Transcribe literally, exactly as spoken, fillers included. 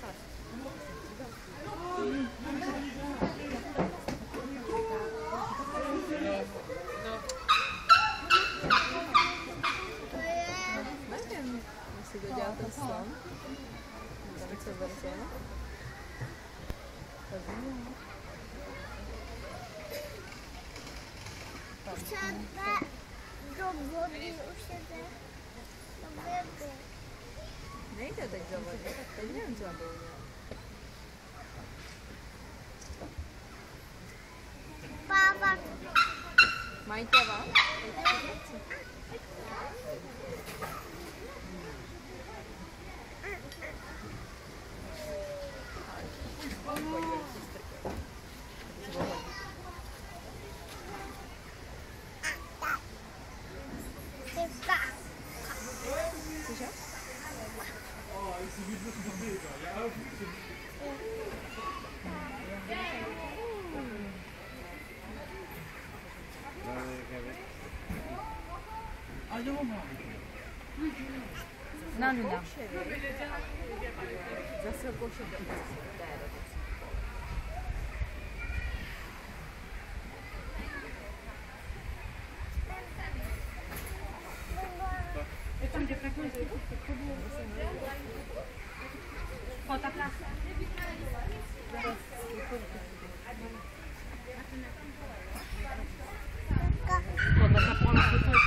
Tak. Nevím, jestli to dělá ten slon. Tak se zvrstujeme. Tak znamená. Třeba do vody už jde. Do vody. Nejde teď do vody, tak teď nevím, co mám bylo. Baba. Majte vám? Namina. Zase koše je tam, kde překouří. Fotoklasa. Fotoklasa.